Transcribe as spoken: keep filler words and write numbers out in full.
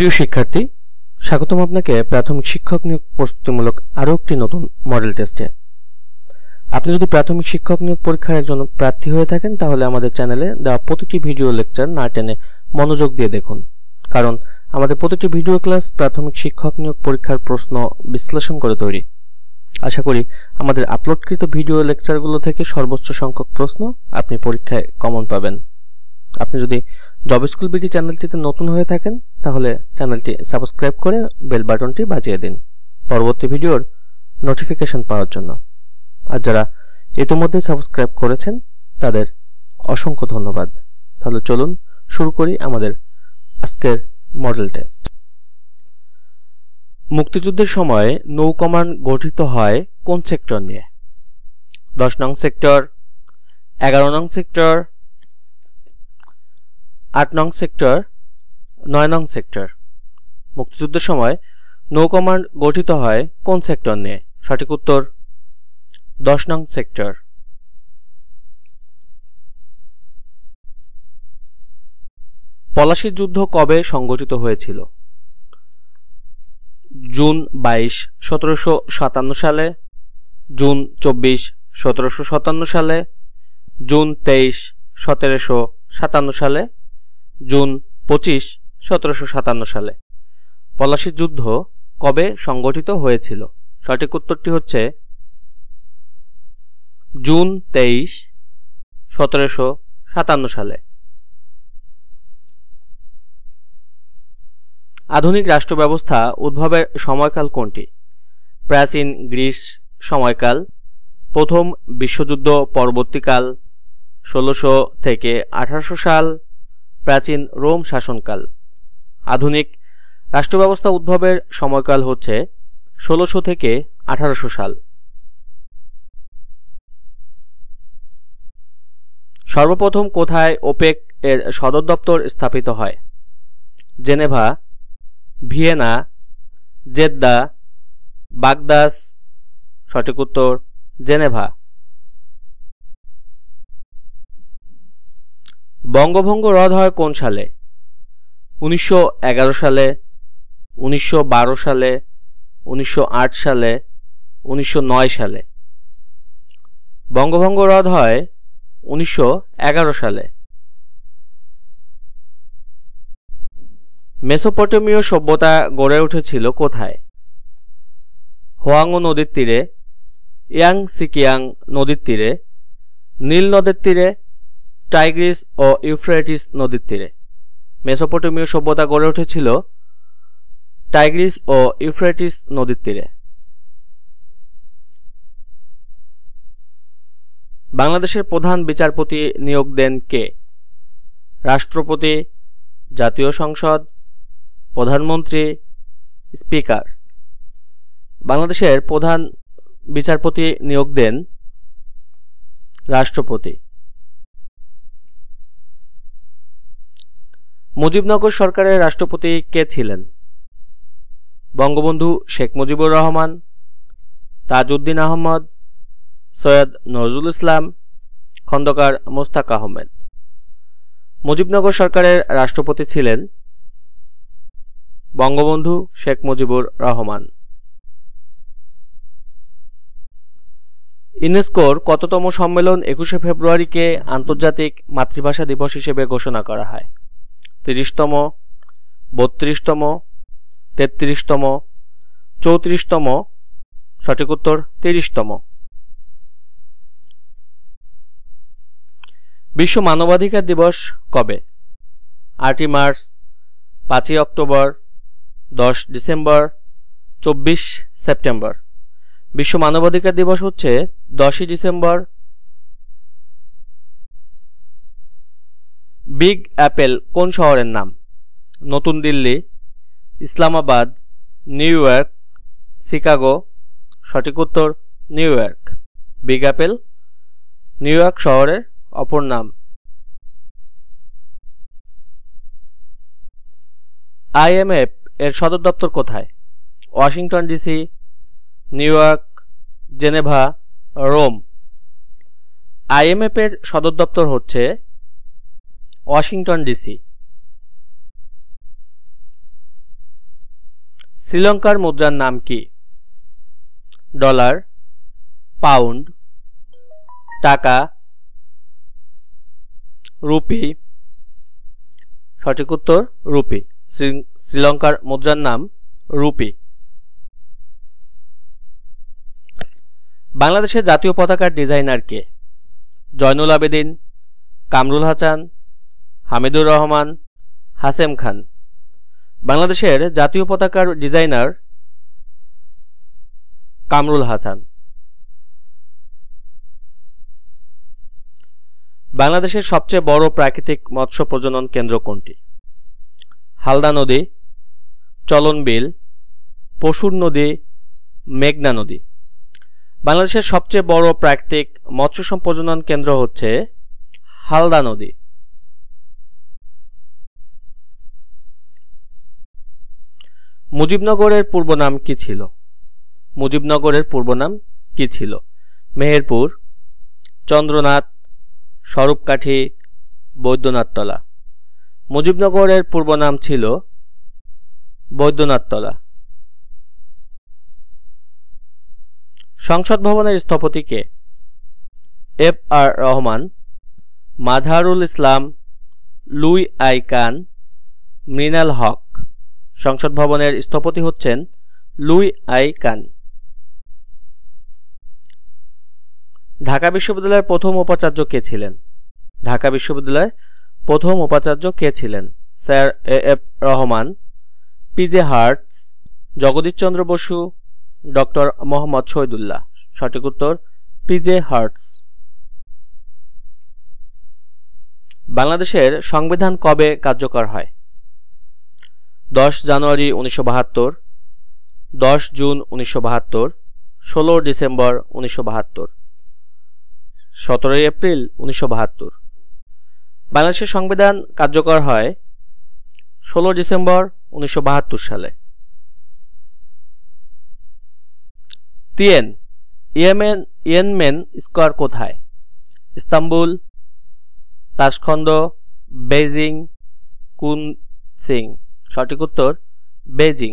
প্রিয় শিক্ষার্থী স্বাগতম আপনাকে প্রাথমিক শিক্ষক নিয়োগ প্রস্তুতিমূলক আরো একটি নতুন মডেল টেস্টে। আপনি যদি প্রাথমিক শিক্ষক নিয়োগ পরীক্ষার একজন প্রার্থী হয়ে থাকেন তাহলে আমাদের চ্যানেলে দেওয়া প্রতিটি ভিডিও লেকচার না টেনে মনোযোগ দিয়ে দেখুন, কারণ আমাদের প্রতিটি ভিডিও ক্লাস প্রাথমিক শিক্ষক নিয়োগ পরীক্ষার প্রশ্ন বিশ্লেষণ করে তৈরি। আশা করি আমাদের আপলোডকৃত ভিডিও লেকচারগুলো থেকে সর্বোচ্চ সংখ্যক প্রশ্ন আপনি পরীক্ষায় কমন পাবেন। আপনি যদি জব স্কুল বিডি চ্যানেলটিতে নতুন হয়ে থাকেন তাহলে চ্যানেলটি সাবস্ক্রাইব করে বেল বাটনটি বাজিয়ে দিন পরবর্তী ভিডিওর নোটিফিকেশন পাওয়ার জন্য। আর যারা ইতিমধ্যে সাবস্ক্রাইব করেছেন তাদের অসংখ্য ধন্যবাদ। তাহলে চলুন শুরু করি আমাদের আজকের মডেল টেস্ট। মুক্তিযুদ্ধের সময় নৌ কমান্ড গঠিত হয় কোন সেক্টর নিয়ে? দশ নং সেক্টর, এগারো নং সেক্টর, আট নং সেক্টর, নয় নং সেক্টর। মুক্তিযুদ্ধের সময় নৌ কমান্ড গঠিত হয় কোন সেক্টর নিয়ে? সঠিক উত্তর দশ নং সেক্টর। পলাশী যুদ্ধ কবে সংগঠিত হয়েছিল? জুন বাইশ সতেরোশো সাতান্ন সালে, জুন চব্বিশ সতেরোশো সাতান্ন সালে, জুন তেইশ সতেরোশো সাতান্ন সালে, জুন পঁচিশ সতেরোশো সাতান্ন সালে। পলাশী যুদ্ধ কবে সংগঠিত হয়েছিল? সঠিক উত্তরটি হচ্ছে জুন তেইশ সতেরোশো সাতান্ন সালে। আধুনিক রাষ্ট্র ব্যবস্থা উদ্ভবের সময়কাল কোনটি? প্রাচীন গ্রিস সময়কাল, প্রথম বিশ্বযুদ্ধ পরবর্তীকাল, ষোলোশো থেকে আঠারোশো সাল, প্রাচীন রোম শাসনকাল। আধুনিক রাষ্ট্র ব্যবস্থা উদ্ভবের সময়কাল হচ্ছে ষোলোশো থেকে আঠারোশো সাল। সর্বপ্রথম কোথায় ওপেক এর সদর দপ্তর স্থাপিত হয়? Geneva, Vienna, Jeddah, Baghdad. সঠিক উত্তর জেনেভা। বঙ্গভঙ্গ রদ হয় কোন সালে? উনিশশো এগারো সালে, উনিশশো বারো সালে, উনিশশো আট সালে, উনিশশো নয় সালে। বঙ্গভঙ্গ রদ হয় উনিশশো এগারো সালে। মেসোপটেমীয় সভ্যতা গড়ে উঠেছিল কোথায়? হোয়াংহো নদীর তীরে, ইয়াং সিকিয়াং নদীর তীরে, নীল নদের তীরে, টাইগ্রিস ও ইউফ্রেটিস নদীর তীরে। মেসোপটেমীয় সভ্যতা গড়ে উঠেছিল টাইগ্রিস ও ইউফ্রেটিস নদীর তীরে। বাংলাদেশের প্রধান বিচারপতি নিয়োগ দেন কে? রাষ্ট্রপতি, জাতীয় সংসদ, প্রধানমন্ত্রী, স্পিকার। বাংলাদেশের প্রধান বিচারপতি নিয়োগ দেন রাষ্ট্রপতি। মুজিবনগর সরকারের রাষ্ট্রপতি কে ছিলেন? বঙ্গবন্ধু শেখ মুজিবুর রহমান, তাজউদ্দিন আহমদ, সৈয়দ নজরুল ইসলাম, খন্দকার মোস্তাক আহমেদ। মুজিবনগর সরকারের রাষ্ট্রপতি ছিলেন বঙ্গবন্ধু শেখ মুজিবুর রহমান। ইউনেস্কোর কততম সম্মেলন একুশে ফেব্রুয়ারিকে আন্তর্জাতিক মাতৃভাষা দিবস হিসেবে ঘোষণা করা হয়? তিরিশতম, বত্রিশতম, তেত্রিশতম, চৌত্রিশতম। সঠিক উত্তর তিরিশতম। বিশ্ব মানবাধিকার দিবস কবে? আটই মার্চ, পাঁচই অক্টোবর, দশ ডিসেম্বর, চব্বিশ সেপ্টেম্বর। বিশ্ব মানবাধিকার দিবস হচ্ছে দশই ডিসেম্বর। বিগ অ্যাপেল কোন শহরের নাম? নতুন Delhi, Islamabad, New York, Chicago. সঠিক উত্তর New York. Big apple New York শহরের অপর নাম। আইএমএফ এর সদর দপ্তর কোথায়? Washington DC, New York, Geneva, Rome. IMF এর সদর দপ্তর হচ্ছে ওয়াশিংটন ডিসি। श्रीलंकार मुद्रार नाम की? डॉलर, पाउंड, टाका, रूपी। सठिक उत्तर रूपी। श्रीलंकार मुद्रार नाम रूपी। बांग्लादेशेर जातीय पताकार डिजाइनार के? जयनुल आबेदीन, कामरुल हासान, हामिदुर रहमान, हासेम खान। बांग्लादेशेर जातीय पताकार डिजाइनार कामरुल हासान। बांग्लादेशेर सबचेये बड़ प्राकृतिक मत्स्य प्रजनन केंद्र कोनटी? हालदा नदी, चलन बिल, पशुर नदी, मेघना नदी। बांग्लादेशेर सबचेये बड़ प्राकृतिक मत्स्य सम्प्रजनन केंद्र होच्छे हालदा नदी। मुजिबनगरेर पूर्व नाम की छिलो? मुजिबनगरेर पूर्व नाम की छिलो? मेहेरपुर, चंद्रनाथ, स्वरूपकाठी, बैद्यनाथ तला। मुजिबनगरेर पूर्व नाम छिलो बैद्यनाथ तला। संसद भवनेर স্থপতি के? F R Rahman, Mazharul Islam, Louis I Kahn, Mrinal হক। संसद भवनेर স্থপতি হচ্ছেন লুই আই কান। ঢাকা বিশ্ববিদ্যালয়ের প্রথম উপাচার্য কে ছিলেন? ঢাকা বিশ্ববিদ্যালয়ের প্রথম উপাচার্য কে ছিলেন? Sir A F Rahman, P J Hartog, Jagadish Chandra Basu, doctor Mohammad Shahidullah. সঠিক উত্তর পিজে হার্টস। বাংলাদেশের সংবিধান কবে কার্যকর হয়? दस জানুয়ারি উনিশশো বাহাত্তর, দশ জুন উনিশশো বাহাত্তর, ষোলো ডিসেম্বর উনিশশো বাহাত্তর, সতেরোই এপ্রিল উনিশশো বাহাত্তর। বাংলাদেশের সংবিধান কার্যকর হয় ষোলো ডিসেম্বর উনিশশো বাহাত্তর সালে। তিয়েন ইয়েমেন ইয়েনমেন স্কয়ার কোথায়? ইস্তাম্বুল, তাশখন্দ, বেজিং, কুনসিং। সঠিক উত্তর বেজিং।